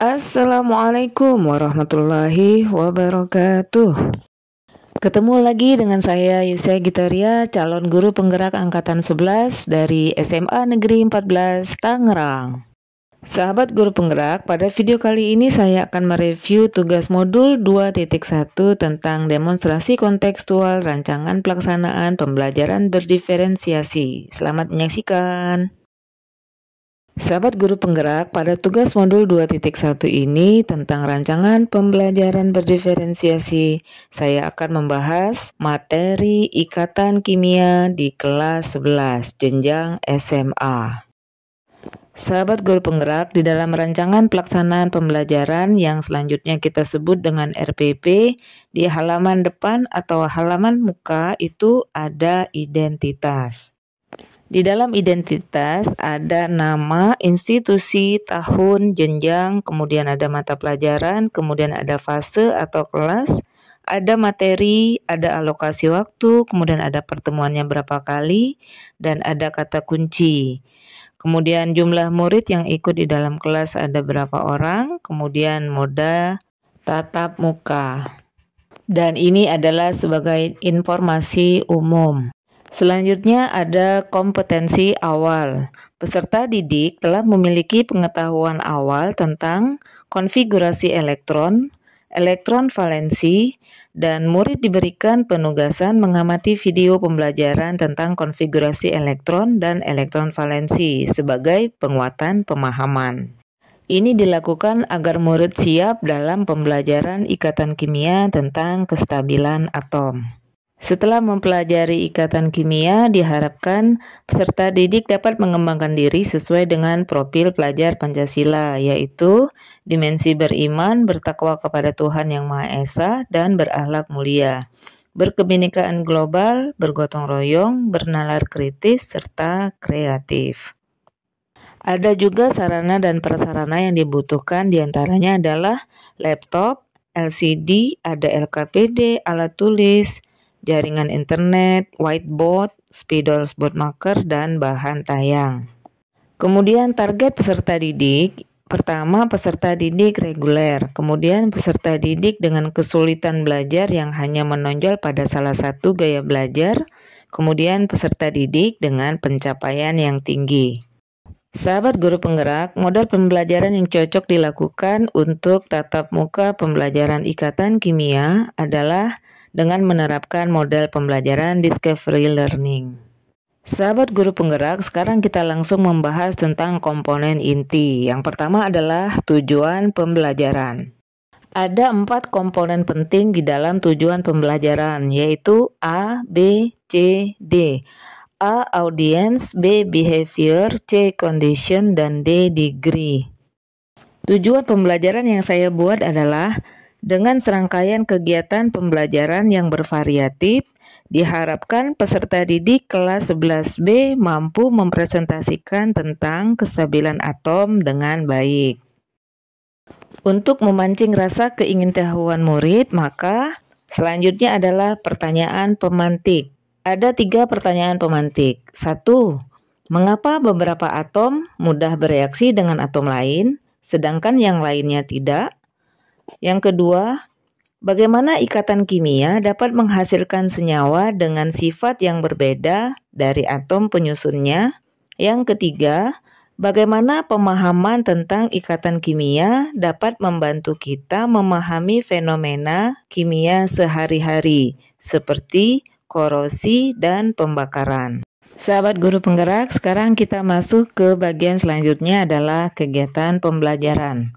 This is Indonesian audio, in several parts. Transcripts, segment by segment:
Assalamualaikum warahmatullahi wabarakatuh. Ketemu lagi dengan saya Yusea Gitaria, calon guru penggerak angkatan 11 dari SMA Negeri 14 Tangerang. Sahabat guru penggerak, pada video kali ini saya akan mereview tugas modul 2.1 tentang demonstrasi kontekstual rancangan pelaksanaan pembelajaran berdiferensiasi. Selamat menyaksikan. Sahabat guru penggerak, pada tugas modul 2.1 ini tentang rancangan pembelajaran berdiferensiasi, saya akan membahas materi ikatan kimia di kelas 11, jenjang SMA. Sahabat guru penggerak, di dalam rancangan pelaksanaan pembelajaran yang selanjutnya kita sebut dengan RPP, di halaman depan atau halaman muka itu ada identitas. Di dalam identitas ada nama, institusi, tahun, jenjang, kemudian ada mata pelajaran, kemudian ada fase atau kelas, ada materi, ada alokasi waktu, kemudian ada pertemuannya berapa kali, dan ada kata kunci. Kemudian jumlah murid yang ikut di dalam kelas ada berapa orang, kemudian moda tatap muka. Dan ini adalah sebagai informasi umum. Selanjutnya ada kompetensi awal. Peserta didik telah memiliki pengetahuan awal tentang konfigurasi elektron, elektron valensi, dan murid diberikan penugasan mengamati video pembelajaran tentang konfigurasi elektron dan elektron valensi sebagai penguatan pemahaman. Ini dilakukan agar murid siap dalam pembelajaran ikatan kimia tentang kestabilan atom. Setelah mempelajari ikatan kimia, diharapkan peserta didik dapat mengembangkan diri sesuai dengan profil pelajar Pancasila, yaitu dimensi beriman, bertakwa kepada Tuhan Yang Maha Esa, dan berakhlak mulia, berkebinekaan global, bergotong royong, bernalar kritis, serta kreatif. Ada juga sarana dan prasarana yang dibutuhkan, diantaranya adalah laptop, LCD, ada LKPD, alat tulis, jaringan internet, whiteboard, spidol board marker, dan bahan tayang. Kemudian target peserta didik, pertama peserta didik reguler, kemudian peserta didik dengan kesulitan belajar yang hanya menonjol pada salah satu gaya belajar, kemudian peserta didik dengan pencapaian yang tinggi. Sahabat guru penggerak, model pembelajaran yang cocok dilakukan untuk tatap muka pembelajaran ikatan kimia adalah dengan menerapkan model pembelajaran Discovery Learning. Sahabat guru penggerak, sekarang kita langsung membahas tentang komponen inti. Yang pertama adalah tujuan pembelajaran. Ada 4 komponen penting di dalam tujuan pembelajaran, yaitu A, B, C, D. A. Audience, B. Behavior, C. Condition, dan D. Degree. Tujuan pembelajaran yang saya buat adalah dengan serangkaian kegiatan pembelajaran yang bervariatif, diharapkan peserta didik kelas 11B mampu mempresentasikan tentang kestabilan atom dengan baik. Untuk memancing rasa keingintahuan murid, maka selanjutnya adalah pertanyaan pemantik. Ada 3 pertanyaan pemantik. 1. Mengapa beberapa atom mudah bereaksi dengan atom lain, sedangkan yang lainnya tidak? Yang kedua, bagaimana ikatan kimia dapat menghasilkan senyawa dengan sifat yang berbeda dari atom penyusunnya? Yang ketiga, bagaimana pemahaman tentang ikatan kimia dapat membantu kita memahami fenomena kimia sehari-hari, seperti korosi, dan pembakaran. Sahabat guru penggerak, sekarang kita masuk ke bagian selanjutnya adalah kegiatan pembelajaran.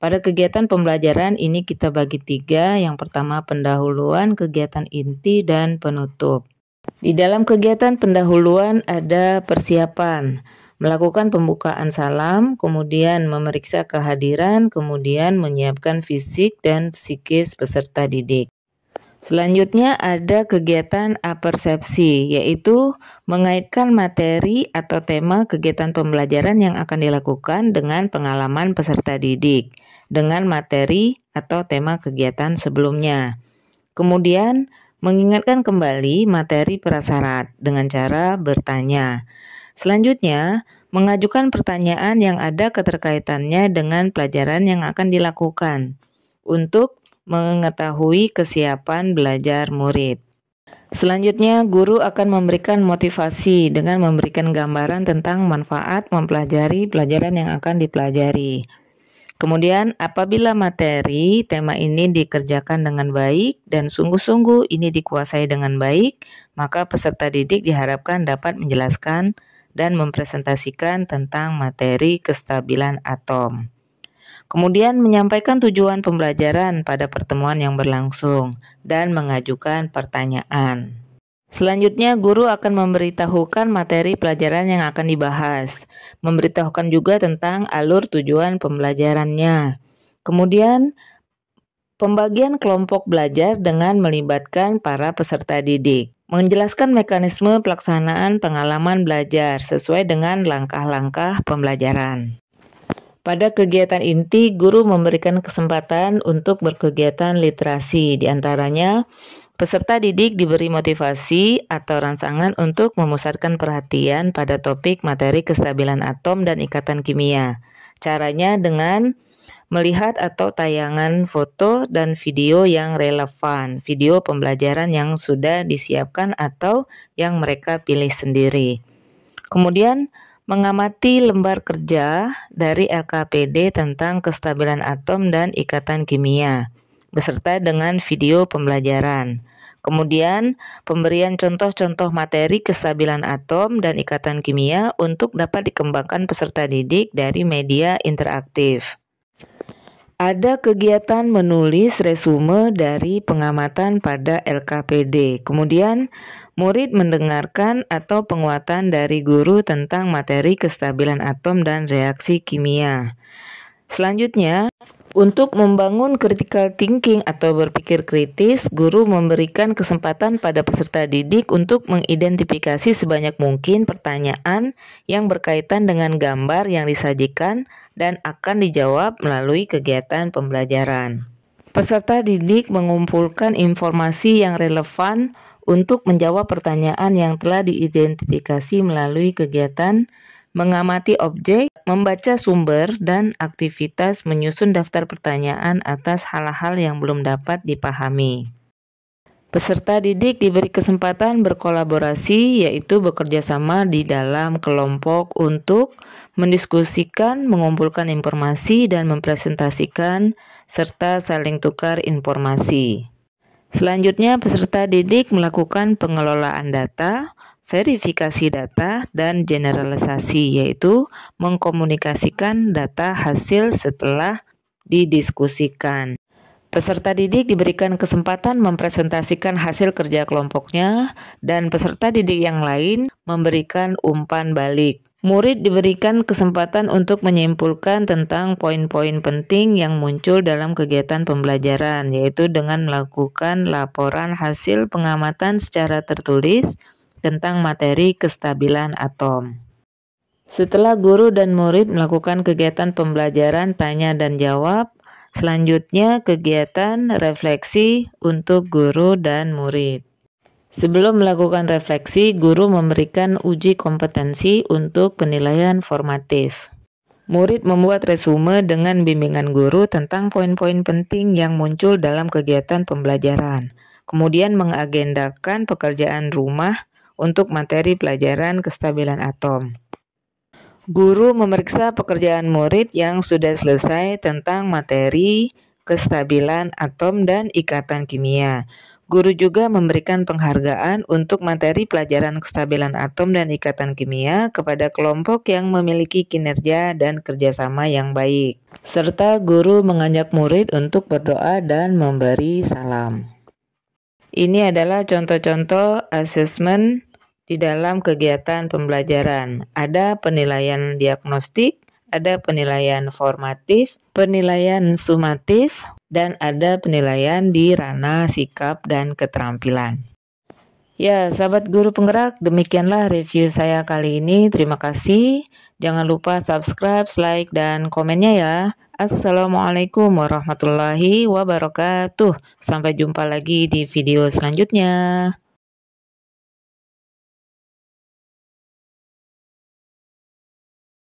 Pada kegiatan pembelajaran ini kita bagi 3, yang pertama pendahuluan, kegiatan inti, dan penutup. Di dalam kegiatan pendahuluan ada persiapan, melakukan pembukaan salam, kemudian memeriksa kehadiran, kemudian menyiapkan fisik dan psikis peserta didik. Selanjutnya ada kegiatan apersepsi, yaitu mengaitkan materi atau tema kegiatan pembelajaran yang akan dilakukan dengan pengalaman peserta didik, dengan materi atau tema kegiatan sebelumnya. Kemudian mengingatkan kembali materi prasyarat dengan cara bertanya. Selanjutnya, Mengajukan pertanyaan yang ada keterkaitannya dengan pelajaran yang akan dilakukan untuk mengetahui kesiapan belajar murid. Selanjutnya, guru akan memberikan motivasi dengan memberikan gambaran tentang manfaat mempelajari pelajaran yang akan dipelajari. Kemudian, apabila materi tema ini dikerjakan dengan baik dan sungguh-sungguh ini dikuasai dengan baik, maka peserta didik diharapkan dapat menjelaskan dan mempresentasikan tentang materi kestabilan atom. Kemudian menyampaikan tujuan pembelajaran pada pertemuan yang berlangsung dan mengajukan pertanyaan. Selanjutnya, guru akan memberitahukan materi pelajaran yang akan dibahas, memberitahukan juga tentang alur tujuan pembelajarannya. Kemudian, pembagian kelompok belajar dengan melibatkan para peserta didik. Menjelaskan mekanisme pelaksanaan pengalaman belajar sesuai dengan langkah-langkah pembelajaran. Pada kegiatan inti, guru memberikan kesempatan untuk berkegiatan literasi. Di antaranya, peserta didik diberi motivasi atau rangsangan untuk memusatkan perhatian pada topik materi kestabilan atom dan ikatan kimia. Caranya dengan melihat atau tayangan foto dan video yang relevan, video pembelajaran yang sudah disiapkan atau yang mereka pilih sendiri. Kemudian, mengamati lembar kerja dari LKPD tentang kestabilan atom dan ikatan kimia, beserta dengan video pembelajaran. Kemudian, pemberian contoh-contoh materi kestabilan atom dan ikatan kimia untuk dapat dikembangkan peserta didik dari media interaktif. Ada kegiatan menulis resume dari pengamatan pada LKPD. Kemudian, murid mendengarkan atau penguatan dari guru tentang materi kestabilan atom dan reaksi kimia. Selanjutnya, untuk membangun critical thinking atau berpikir kritis, guru memberikan kesempatan pada peserta didik untuk mengidentifikasi sebanyak mungkin pertanyaan yang berkaitan dengan gambar yang disajikan dan akan dijawab melalui kegiatan pembelajaran. Peserta didik mengumpulkan informasi yang relevan untuk menjawab pertanyaan yang telah diidentifikasi melalui kegiatan mengamati objek, membaca sumber, dan aktivitas menyusun daftar pertanyaan atas hal-hal yang belum dapat dipahami. Peserta didik diberi kesempatan berkolaborasi, yaitu bekerja sama di dalam kelompok untuk mendiskusikan, mengumpulkan informasi, dan mempresentasikan, serta saling tukar informasi. Selanjutnya, peserta didik melakukan pengelolaan data, verifikasi data, dan generalisasi, yaitu mengkomunikasikan data hasil setelah didiskusikan. Peserta didik diberikan kesempatan mempresentasikan hasil kerja kelompoknya dan peserta didik yang lain memberikan umpan balik. Murid diberikan kesempatan untuk menyimpulkan tentang poin-poin penting yang muncul dalam kegiatan pembelajaran, yaitu dengan melakukan laporan hasil pengamatan secara tertulis tentang materi kestabilan atom. Setelah guru dan murid melakukan kegiatan pembelajaran tanya dan jawab, selanjutnya kegiatan refleksi untuk guru dan murid. Sebelum melakukan refleksi, guru memberikan uji kompetensi untuk penilaian formatif. Murid membuat resume dengan bimbingan guru tentang poin-poin penting yang muncul dalam kegiatan pembelajaran, kemudian mengagendakan pekerjaan rumah untuk materi pelajaran kestabilan atom. Guru memeriksa pekerjaan murid yang sudah selesai tentang materi kestabilan atom dan ikatan kimia. Guru juga memberikan penghargaan untuk materi pelajaran kestabilan atom dan ikatan kimia kepada kelompok yang memiliki kinerja dan kerjasama yang baik. Serta guru mengajak murid untuk berdoa dan memberi salam. Ini adalah contoh-contoh asesmen di dalam kegiatan pembelajaran. Ada penilaian diagnostik, ada penilaian formatif, penilaian sumatif, dan ada penilaian di ranah sikap dan keterampilan. Ya, sahabat guru penggerak, demikianlah review saya kali ini. Terima kasih. Jangan lupa subscribe, like, dan komennya ya. Assalamualaikum warahmatullahi wabarakatuh. Sampai jumpa lagi di video selanjutnya.